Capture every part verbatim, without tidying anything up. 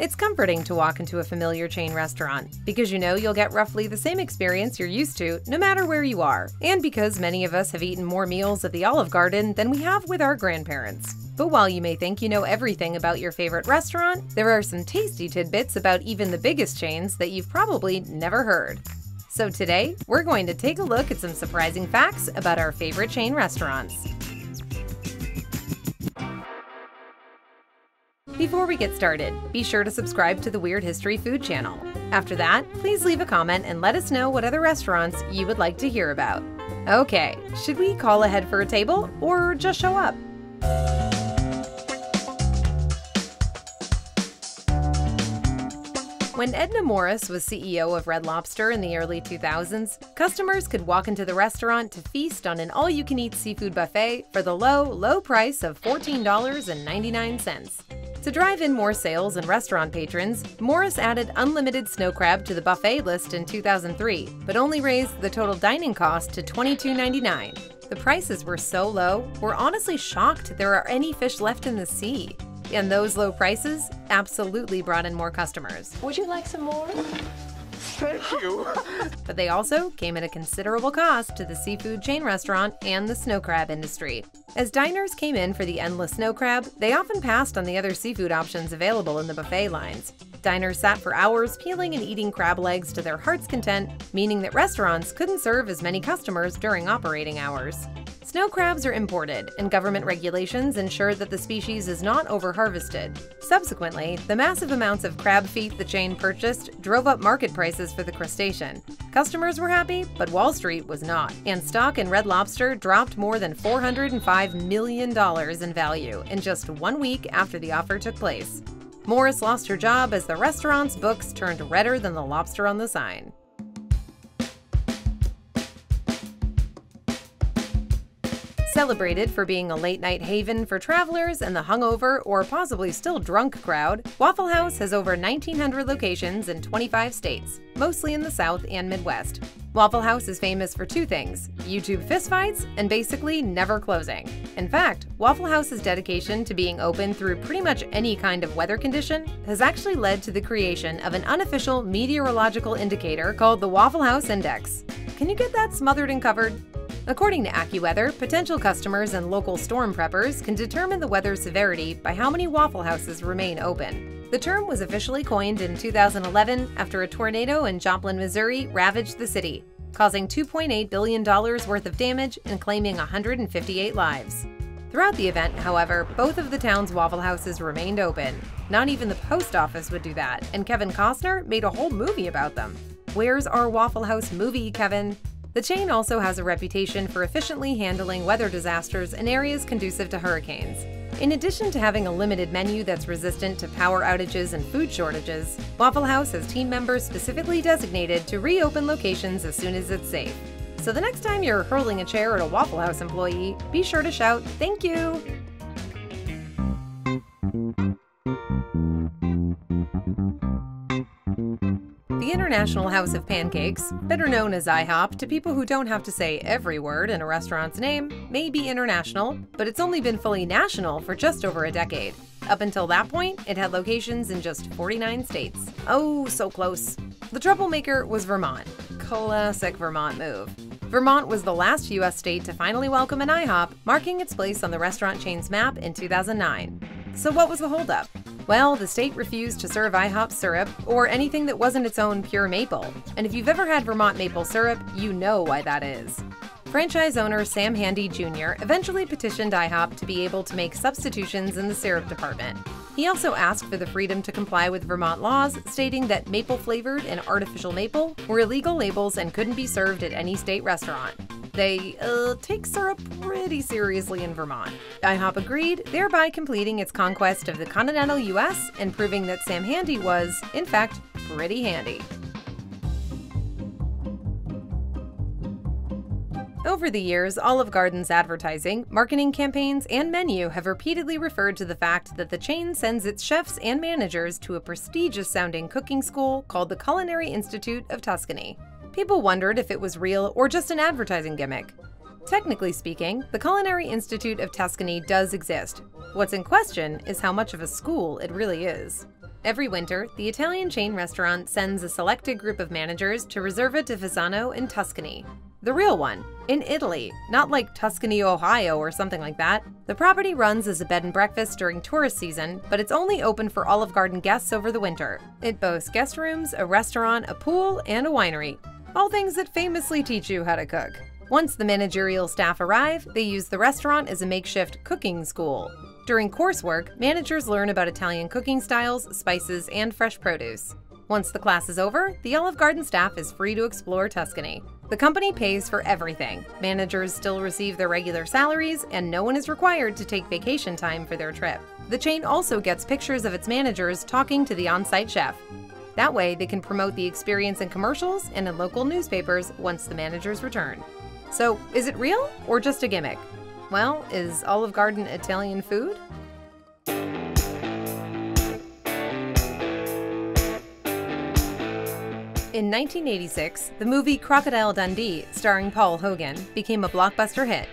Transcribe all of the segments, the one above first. It's comforting to walk into a familiar chain restaurant because you know you'll get roughly the same experience you're used to no matter where you are, and because many of us have eaten more meals at the Olive Garden than we have with our grandparents. But while you may think you know everything about your favorite restaurant, there are some tasty tidbits about even the biggest chains that you've probably never heard. So today, we're going to take a look at some surprising facts about our favorite chain restaurants. Before we get started, be sure to subscribe to the Weird History Food channel. After that, please leave a comment and let us know what other restaurants you would like to hear about. Okay, should we call ahead for a table or just show up? When Edna Morris was C E O of Red Lobster in the early two thousands, customers could walk into the restaurant to feast on an all-you-can-eat seafood buffet for the low, low price of fourteen ninety-nine. To drive in more sales and restaurant patrons, Morris added unlimited snow crab to the buffet list in two thousand three, but only raised the total dining cost to twenty-two ninety-nine. The prices were so low, we're honestly shocked there are any fish left in the sea. And those low prices absolutely brought in more customers. Would you like some more? Thank you. But they also came at a considerable cost to the seafood chain restaurant and the snow crab industry. As diners came in for the endless snow crab, they often passed on the other seafood options available in the buffet lines. Diners sat for hours peeling and eating crab legs to their heart's content, meaning that restaurants couldn't serve as many customers during operating hours. Snow crabs are imported, and government regulations ensure that the species is not over-harvested. Subsequently, the massive amounts of crab feet the chain purchased drove up market prices for the crustacean. Customers were happy, but Wall Street was not, and stock in Red Lobster dropped more than four hundred five million dollars in value in just one week after the offer took place. Morris lost her job as the restaurant's books turned redder than the lobster on the sign. Celebrated for being a late-night haven for travelers and the hungover or possibly still drunk crowd, Waffle House has over nineteen hundred locations in twenty-five states, mostly in the South and Midwest. Waffle House is famous for two things: YouTube fistfights and basically never closing. In fact, Waffle House's dedication to being open through pretty much any kind of weather condition has actually led to the creation of an unofficial meteorological indicator called the Waffle House Index. Can you get that smothered and covered? According to AccuWeather, potential customers and local storm preppers can determine the weather's severity by how many Waffle Houses remain open. The term was officially coined in two thousand eleven after a tornado in Joplin, Missouri ravaged the city, causing two point eight billion dollars worth of damage and claiming one hundred fifty-eight lives. Throughout the event, however, both of the town's Waffle Houses remained open. Not even the post office would do that, and Kevin Costner made a whole movie about them. Where's our Waffle House movie, Kevin? The chain also has a reputation for efficiently handling weather disasters in areas conducive to hurricanes. In addition to having a limited menu that's resistant to power outages and food shortages, Waffle House has team members specifically designated to reopen locations as soon as it's safe. So the next time you're hurling a chair at a Waffle House employee, be sure to shout, "Thank you!" The International House of Pancakes, better known as IHOP to people who don't have to say every word in a restaurant's name, may be international, but it's only been fully national for just over a decade. Up until that point, it had locations in just forty-nine states. Oh, so close. The troublemaker was Vermont. Classic Vermont move. Vermont was the last U S state to finally welcome an IHOP, marking its place on the restaurant chain's map in two thousand nine. So what was the holdup? Well, the state refused to serve IHOP syrup or anything that wasn't its own pure maple, and if you've ever had Vermont maple syrup, you know why that is. Franchise owner Sam Handy Junior eventually petitioned IHOP to be able to make substitutions in the syrup department. He also asked for the freedom to comply with Vermont laws, stating that maple-flavored and artificial maple were illegal labels and couldn't be served at any state restaurant. They uh, take syrup pretty seriously in Vermont. IHOP agreed, thereby completing its conquest of the continental U S and proving that Sam Handy was, in fact, pretty handy. Over the years, Olive Garden's advertising, marketing campaigns, and menu have repeatedly referred to the fact that the chain sends its chefs and managers to a prestigious-sounding cooking school called the Culinary Institute of Tuscany. People wondered if it was real or just an advertising gimmick. Technically speaking, the Culinary Institute of Tuscany does exist. What's in question is how much of a school it really is. Every winter, the Italian chain restaurant sends a selected group of managers to Reserva di Fasano in Tuscany. The real one, in Italy, not like Tuscany, Ohio or something like that. The property runs as a bed and breakfast during tourist season, but it's only open for Olive Garden guests over the winter. It boasts guest rooms, a restaurant, a pool, and a winery. All things that famously teach you how to cook. Once the managerial staff arrive, they use the restaurant as a makeshift cooking school. During coursework, managers learn about Italian cooking styles, spices, and fresh produce. Once the class is over, the Olive Garden staff is free to explore Tuscany. The company pays for everything. Managers still receive their regular salaries, and no one is required to take vacation time for their trip. The chain also gets pictures of its managers talking to the on-site chef. That way, they can promote the experience in commercials and in local newspapers once the managers return. So, is it real or just a gimmick? Well, is Olive Garden Italian food? In nineteen eighty-six, the movie Crocodile Dundee, starring Paul Hogan, became a blockbuster hit.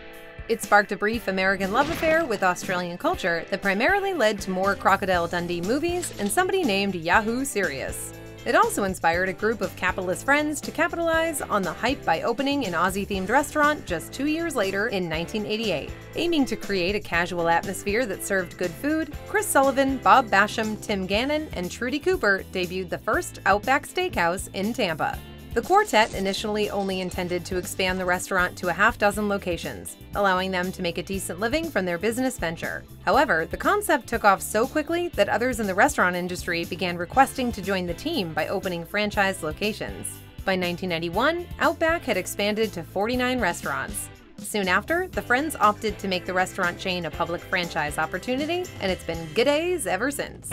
It sparked a brief American love affair with Australian culture that primarily led to more Crocodile Dundee movies and somebody named Yahoo Serious. It also inspired a group of capitalist friends to capitalize on the hype by opening an Aussie-themed restaurant just two years later in nineteen eighty-eight. Aiming to create a casual atmosphere that served good food, Chris Sullivan, Bob Basham, Tim Gannon, and Trudy Cooper debuted the first Outback Steakhouse in Tampa. The quartet initially only intended to expand the restaurant to a half dozen locations, allowing them to make a decent living from their business venture. However, the concept took off so quickly that others in the restaurant industry began requesting to join the team by opening franchise locations. By nineteen ninety-one, Outback had expanded to forty-nine restaurants. Soon after, the friends opted to make the restaurant chain a public franchise opportunity, and it's been good days ever since.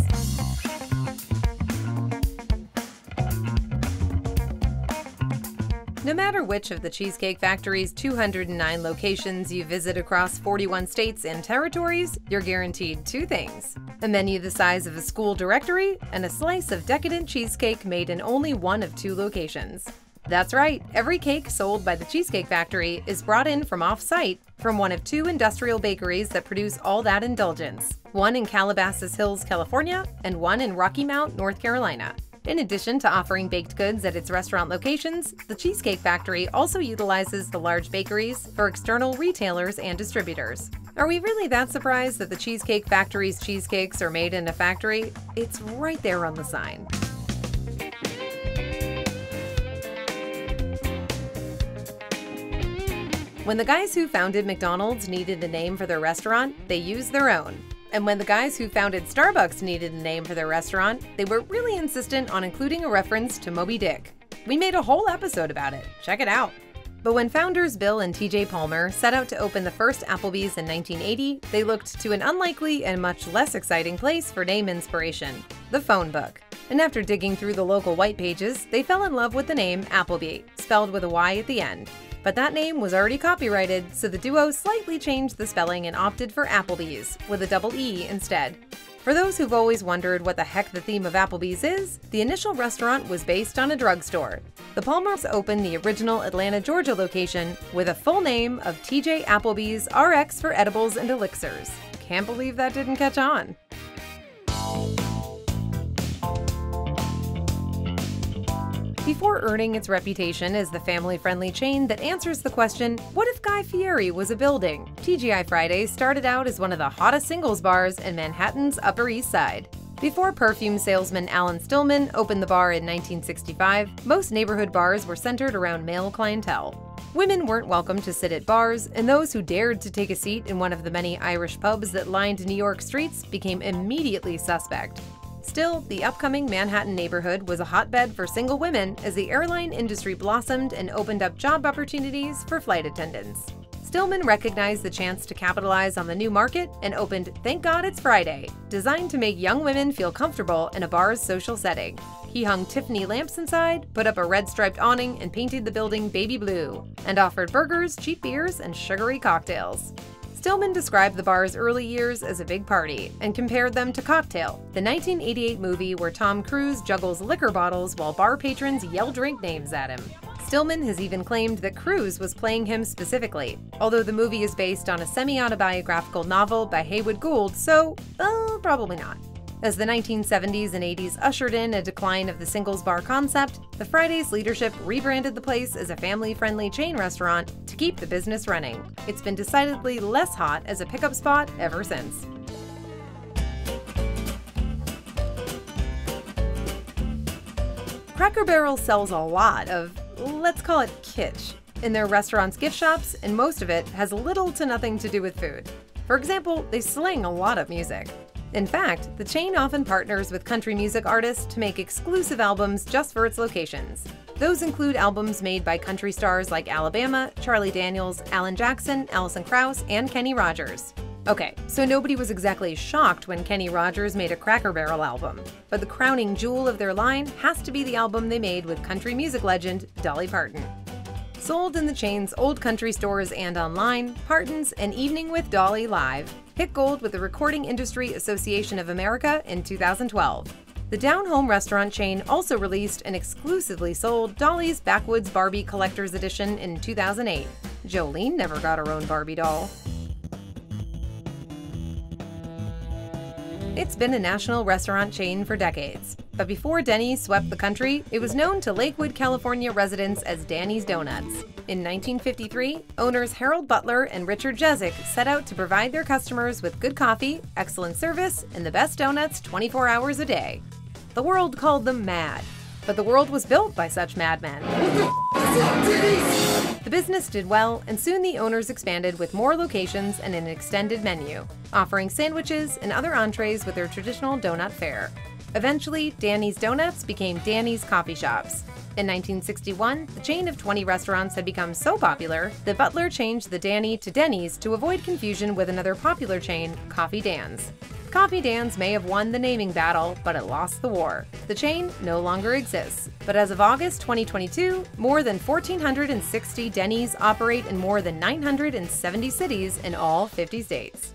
No matter which of the Cheesecake Factory's two hundred nine locations you visit across forty-one states and territories, you're guaranteed two things: a menu the size of a school directory and a slice of decadent cheesecake made in only one of two locations. That's right, every cake sold by the Cheesecake Factory is brought in from off-site from one of two industrial bakeries that produce all that indulgence, one in Calabasas Hills, California, and one in Rocky Mount, North Carolina. In addition to offering baked goods at its restaurant locations, the Cheesecake Factory also utilizes the large bakeries for external retailers and distributors. Are we really that surprised that the Cheesecake Factory's cheesecakes are made in a factory? It's right there on the sign. When the guys who founded McDonald's needed a name for their restaurant, they used their own. And when the guys who founded Starbucks needed a name for their restaurant, they were really insistent on including a reference to Moby Dick. We made a whole episode about it. Check it out. But when founders Bill and T J Palmer set out to open the first Applebee's in nineteen eighty, they looked to an unlikely and much less exciting place for name inspiration: the phone book. And after digging through the local white pages, they fell in love with the name Applebee, spelled with a Y at the end. But that name was already copyrighted, so the duo slightly changed the spelling and opted for Applebee's, with a double E instead. For those who've always wondered what the heck the theme of Applebee's is, the initial restaurant was based on a drugstore. The Palmers opened the original Atlanta, Georgia location with a full name of T J Applebee's R X for Edibles and Elixirs. Can't believe that didn't catch on. Before earning its reputation as the family-friendly chain that answers the question, what if Guy Fieri was a building? T G I Fridays started out as one of the hottest singles bars in Manhattan's Upper East Side. Before perfume salesman Alan Stillman opened the bar in nineteen sixty-five, most neighborhood bars were centered around male clientele. Women weren't welcome to sit at bars, and those who dared to take a seat in one of the many Irish pubs that lined New York streets became immediately suspect. Still, the upcoming Manhattan neighborhood was a hotbed for single women as the airline industry blossomed and opened up job opportunities for flight attendants. Stillman recognized the chance to capitalize on the new market and opened Thank God It's Friday, designed to make young women feel comfortable in a bar's social setting. He hung Tiffany lamps inside, put up a red-striped awning, and painted the building baby blue, and offered burgers, cheap beers, and sugary cocktails. Stillman described the bar's early years as a big party and compared them to Cocktail, the nineteen eighty-eight movie where Tom Cruise juggles liquor bottles while bar patrons yell drink names at him. Stillman has even claimed that Cruise was playing him specifically, although the movie is based on a semi-autobiographical novel by Haywood Gould, so, uh, probably not. As the nineteen seventies and eighties ushered in a decline of the singles bar concept, the Fridays leadership rebranded the place as a family-friendly chain restaurant to keep the business running. It's been decidedly less hot as a pickup spot ever since. Cracker Barrel sells a lot of, let's call it kitsch, in their restaurants' gift shops, and most of it has little to nothing to do with food. For example, they sling a lot of music. In fact, the chain often partners with country music artists to make exclusive albums just for its locations. Those include albums made by country stars like Alabama, Charlie Daniels, Alan Jackson, Alison Krauss, and Kenny Rogers. Okay, so nobody was exactly shocked when Kenny Rogers made a Cracker Barrel album, but the crowning jewel of their line has to be the album they made with country music legend Dolly Parton. Sold in the chain's old country stores and online, Parton's An Evening with Dolly Live hit gold with the Recording Industry Association of America in two thousand twelve. The down-home restaurant chain also released and exclusively sold Dolly's Backwoods Barbie Collector's Edition in two thousand eight. Jolene never got her own Barbie doll. It's been a national restaurant chain for decades, but before Denny's swept the country, it was known to Lakewood, California residents as Danny's Donuts. In nineteen fifty-three, owners Harold Butler and Richard Jezik set out to provide their customers with good coffee, excellent service, and the best donuts twenty-four hours a day. The world called them mad, but the world was built by such madmen. The business did well, and soon the owners expanded with more locations and an extended menu, offering sandwiches and other entrees with their traditional donut fare. Eventually, Danny's Donuts became Danny's Coffee Shops. In nineteen sixty-one, the chain of twenty restaurants had become so popular that Butler changed the Danny to Denny's to avoid confusion with another popular chain, Coffee Dan's. Coffee Dan's may have won the naming battle, but it lost the war. The chain no longer exists. But as of August twenty twenty-two, more than one thousand four hundred sixty Denny's operate in more than nine hundred seventy cities in all fifty states.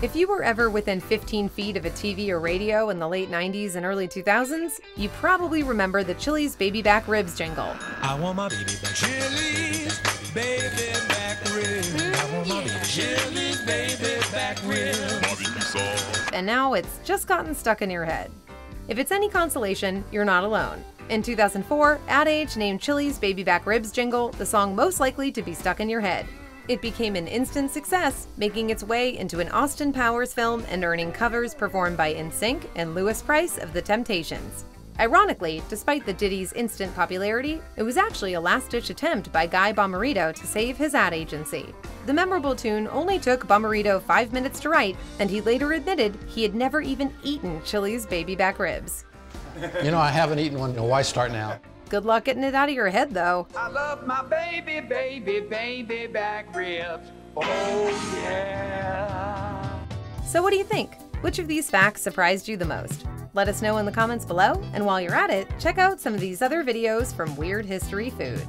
If you were ever within fifteen feet of a T V or radio in the late nineties and early two thousands, you probably remember the Chili's Baby Back Ribs jingle. I want my baby back. Chili's Baby Back Ribs. I want my baby. Chili's Baby Back Ribs. And now it's just gotten stuck in your head. If it's any consolation, you're not alone. In two thousand four, Ad Age named Chili's Baby Back Ribs jingle the song most likely to be stuck in your head. It became an instant success, making its way into an Austin Powers film and earning covers performed by NSYNC and Louis Price of The Temptations. Ironically, despite the Diddy's instant popularity, it was actually a last-ditch attempt by Guy Bomarito to save his ad agency. The memorable tune only took Bomarito five minutes to write, and he later admitted he had never even eaten Chili's Baby Back Ribs. You know, I haven't eaten one. Why start now? Good luck getting it out of your head, though. I love my baby, baby, baby back ribs. Oh, yeah. So what do you think? Which of these facts surprised you the most? Let us know in the comments below, and while you're at it, check out some of these other videos from Weird History Food.